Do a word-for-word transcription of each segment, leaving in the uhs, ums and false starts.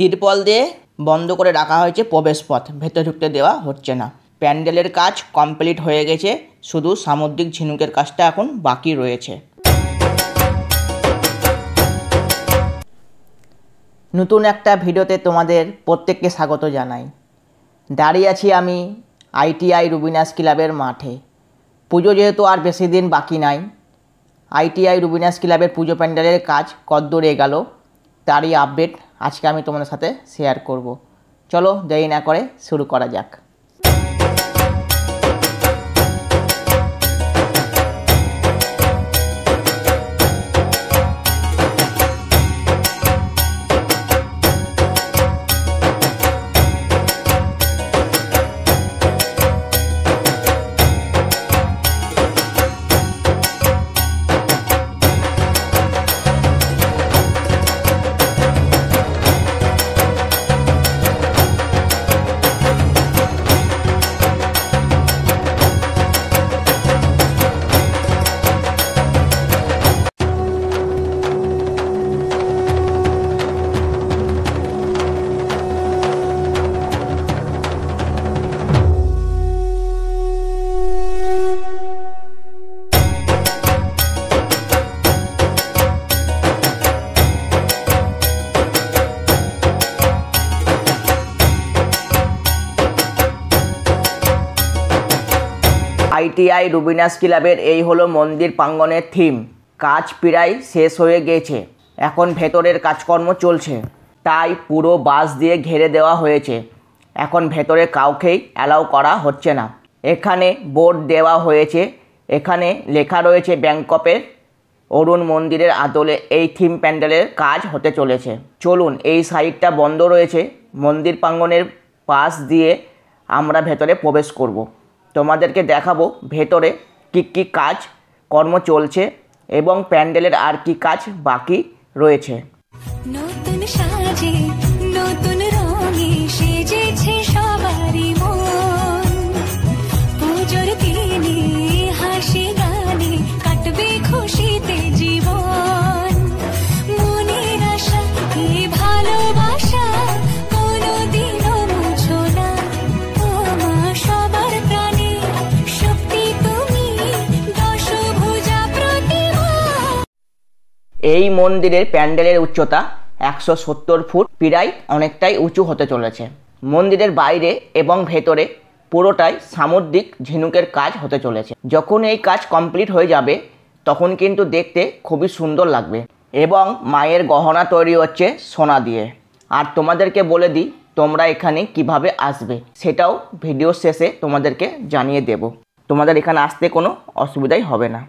तिरपल दिए बंद कर रखा हो प्रवेश पथ भेतर ढुकते देवा होच्छे ना। पैंडेलेर काज कमप्लीट हो गेछे, शुधु सामुद्रिक झिनुकेर काजटा एखन बाकी रयेछे। नतून एकटा भिडियोते तोमादेर प्रत्येकके स्वागत जानाई। दाड़िये आछि आमी आईटीआई रुबिनास क्लाबेर माठे। पुजो जेहेतु आर बेशी दिन बाकी नाई, आईटीआई रुबिनास क्लाबेर पुजो पैंडेलेर काज कद्दूर एगालो तारई आपडेट आजके आमी तोमादेर साथे शेयर करब। चलो देरी ना करे शुरू करा जाक। आईटीआई रुबिनास क्लाबेर एई होलो मंदिर प्रांगणेर थीम। काज प्राय शेष होये गेछे, एखन भेतरेर काजकर्म चलछे, ताई पुरो बास दिये घेरे देवा होयेछे। एखन भेतरे काउकेई अलाउ करा होच्छे ना। एखाने बोर्ड देवा होयेछे, एखाने लेखा रयेछे बैंककेर अरुण मंदिरेर आदले एई थीम पैंडेलेर काज होते चलेछे। चलुन एई साइडटा बंद रयेछे, मंदिर प्रांगणेर पाश दिये आमरा भेतरे प्रवेश करब। तोमादेरके देखाबो भेतरे कि कि काज कर्म चलछे एबं पैंडेलेर आर कि काज बाकी रयेछे। नतुन साजे नतुन रंगे सेजेछे सबारी मन, पूजोर दिने हासि गाने काटबे खुशिते जीवन। मनेर आशा ए भालोबासा कोनोदिनो मुछो ना, तोमा सबार प्राण এই মন্দিরের প্যান্ডেলের উচ্চতা একশো সত্তর ফুট, প্রায় অনেকটাই উঁচু হতে চলেছে। মন্দিরের বাইরে এবং ভেতরে পুরোটাই সামুদ্রিক ঝিনুকের কাজ হতে চলেছে। যখন এই কাজ কমপ্লিট হয়ে যাবে তখন কিন্তু দেখতে খুবই সুন্দর লাগবে। এবং মায়ের গহনা তৈরি হচ্ছে সোনা দিয়ে। আর তোমাদেরকে বলে দিই তোমরা এখানে কিভাবে আসবে সেটাও ভিডিও শেষে তোমাদেরকে জানিয়ে দেব। তোমাদের এখানে আসতে কোনো অসুবিধাই হবে না।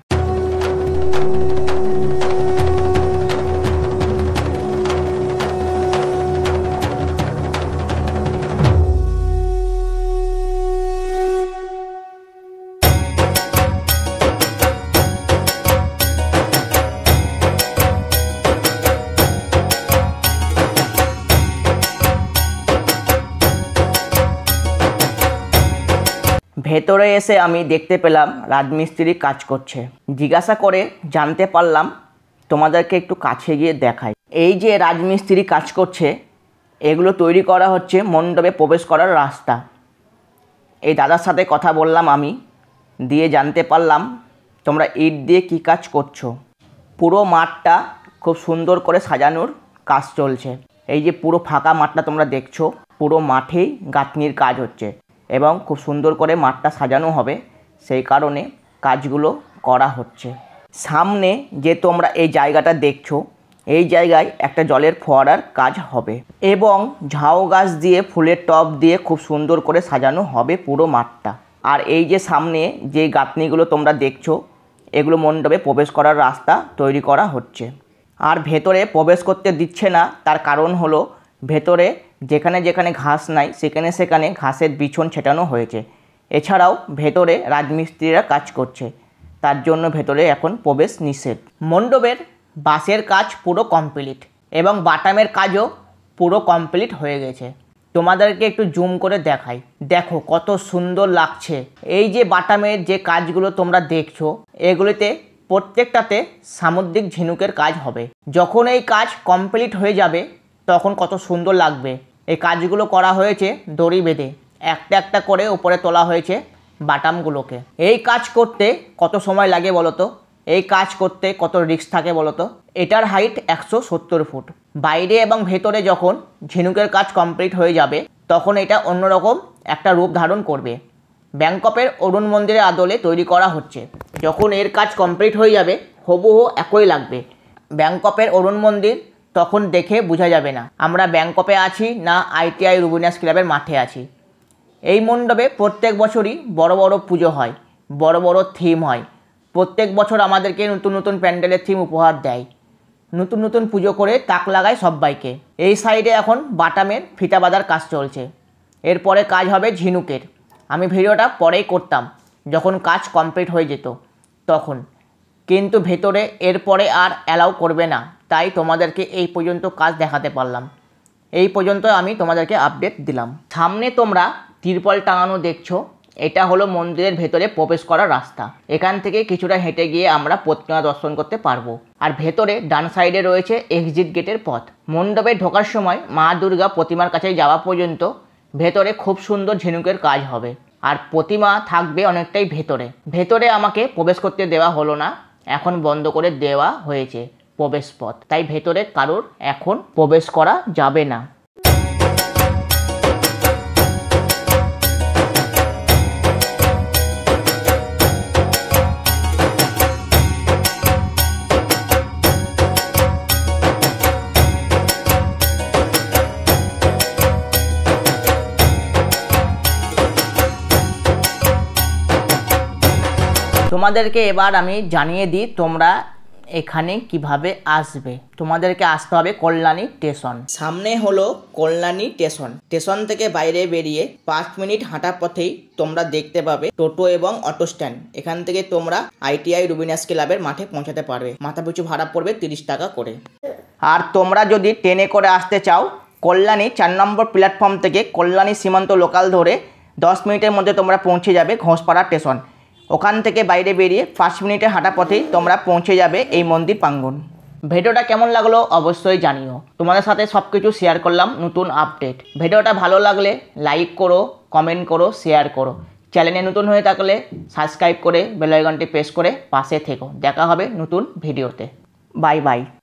ভেতরে এসে আমি দেখতে পেলাম রাজমিস্ত্রি কাজ করছে। জিজ্ঞাসা করে জানতে পারলাম, তোমাদেরকে একটু কাছে গিয়ে দেখাই। এই যে রাজমিস্ত্রি কাজ করছে এগুলো তৈরি করা হচ্ছে মণ্ডপে প্রবেশ করার রাস্তা। এই দাদার সাথে কথা বললাম আমি, দিয়ে জানতে পারলাম তোমরা ইট দিয়ে কি কাজ করছো। পুরো মাঠটা খুব সুন্দর করে সাজানোর কাজ চলছে। এই যে পুরো ফাঁকা মাঠটা তোমরা দেখছো, পুরো মাঠেই গাঁথনির কাজ হচ্ছে এবং খুব সুন্দর করে মাঠটা সাজানো হবে, সেই কারণে কাজগুলো করা হচ্ছে। সামনে যে তোমরা এই জায়গাটা দেখছো এই জায়গায় একটা জলের ফোয়ারার কাজ হবে এবং ঝাউ গাছ দিয়ে ফুলের টব দিয়ে খুব সুন্দর করে সাজানো হবে পুরো মাঠটা। আর এই যে সামনে যে গাঁথনিগুলো তোমরা দেখছো এগুলো মণ্ডপে প্রবেশ করার রাস্তা তৈরি করা হচ্ছে। আর ভেতরে প্রবেশ করতে দিচ্ছে না, তার কারণ হলো ভেতরে যেখানে যেখানে ঘাস নাই সেখানে সেখানে ঘাসের বিছন ছেটানো হয়েছে। এছাড়াও ভেতরে রাজমিস্ত্রিরা কাজ করছে, তার জন্য ভেতরে এখন প্রবেশ নিষেধ। মণ্ডপের বাঁশের কাজ পুরো কমপ্লিট এবং বাটামের কাজও পুরো কমপ্লিট হয়ে গেছে। তোমাদেরকে একটু জুম করে দেখাই, দেখো কত সুন্দর লাগছে। এই যে বাটামের যে কাজগুলো তোমরা দেখছো এগুলিতে প্রত্যেকটাতে সামুদ্রিক ঝিনুকের কাজ হবে। যখন এই কাজ কমপ্লিট হয়ে যাবে তখন কত সুন্দর লাগবে। এই কাজগুলো করা হয়েছে দড়ি বেঁধে, একটা একটা করে উপরে তোলা হয়েছে বাটামগুলোকে। এই কাজ করতে কত সময় লাগে বলো তো, এই কাজ করতে কত রিস্ক থাকে বলো তো। এটার হাইট একশো সত্তর ফুট। বাইরে এবং ভেতরে যখন ঝিনুকের কাজ কমপ্লিট হয়ে যাবে তখন এটা অন্যরকম একটা রূপ ধারণ করবে। ব্যাংককের অরুণ মন্দিরের আদলে তৈরি করা হচ্ছে। যখন এর কাজ কমপ্লিট হয়ে যাবে হুবহু একই লাগবে। ব্যাংককের অরুণ মন্দির তখন দেখে বোঝা যাবে না আমরা ব্যাংককে আছি না আইটিআই রুবিনাস ক্লাবের মাঠে আছি। এই মণ্ডপে প্রত্যেক বছরই বড় বড় পুজো হয়, বড় বড় থিম হয়। প্রত্যেক বছর আমাদেরকে নতুন নতুন প্যান্ডেলের থিম উপহার দেয়, নতুন নতুন পুজো করে তাক লাগায় সবাইকে। এই সাইডে এখন বাটামের ফিতা বাঁধার কাজ চলছে, এরপরে কাজ হবে ঝিনুকের। আমি ভিডিওটা পরেই করতাম যখন কাজ কমপ্লিট হয়ে যেত তখন, কিন্তু ভেতরে এরপরে আর অ্যালাউ করবে না, তাই তোমাদেরকে এই পর্যন্ত কাজ দেখাতে পারলাম। এই পর্যন্ত আমি তোমাদেরকে আপডেট দিলাম। সামনে তোমরা তিরপল টাঙানো দেখছো, এটা হলো মন্দিরের ভেতরে প্রবেশ করার রাস্তা। এখান থেকে কিছুটা হেঁটে গিয়ে আমরা প্রত্যঙ্গা দর্শন করতে পারবো। আর ভেতরে ডান সাইডে রয়েছে এক্সিট গেটের পথ। মণ্ডপে ঢোকার সময় মা দুর্গা প্রতিমার কাছে যাওয়া পর্যন্ত ভেতরে খুব সুন্দর ঝিনুকের কাজ হবে, আর প্রতিমা থাকবে অনেকটাই ভেতরে। ভেতরে আমাকে প্রবেশ করতে দেওয়া হলো না, এখন বন্ধ করে দেওয়া হয়েছে প্রবেশ পথ, তাই ভেতরে কারোর এখন প্রবেশ করা যাবে না। তোমাদেরকে এবার আমি জানিয়ে দিই তোমরা এখানে কিভাবে আসবে। তোমাদেরকে আসতে হবে কল্যাণী স্টেশন। সামনে হলো কল্যাণী স্টেশন। স্টেশন থেকে বাইরে বেরিয়ে পাঁচ মিনিট হাঁটা পথেই তোমরা দেখতে পাবে টোটো এবং অটো স্ট্যান্ড। এখান থেকে তোমরা আইটিআই রুবিনাস ক্লাবের মাঠে পৌঁছাতে পারবে। মাথাপিছু ভাড়া পড়বে তিরিশ টাকা করে। আর তোমরা যদি ট্রেনে করে আসতে চাও, কল্যাণী চার নম্বর প্ল্যাটফর্ম থেকে কল্যাণী সীমান্ত লোকাল ধরে দশ মিনিটের মধ্যে তোমরা পৌঁছে যাবে ঘোষপাড়া স্টেশন। ওখান থেকে বাইরে বেরিয়ে পাঁচ মিনিটে হাঁটা পথেই তোমরা পৌঁছে যাবে এই মন্দির প্রাঙ্গণ। ভিডিওটা কেমন লাগলো অবশ্যই জানিও, তোমাদের সাথে সব কিছু শেয়ার করলাম, নতুন আপডেট। ভিডিওটা ভালো লাগলে লাইক করো, কমেন্ট করো, শেয়ার করো। চ্যানেলে নতুন হয়ে থাকলে সাবস্ক্রাইব করে বেল আইকনটি প্রেস করে পাশে থেকো। দেখা হবে নতুন ভিডিওতে। Bye by.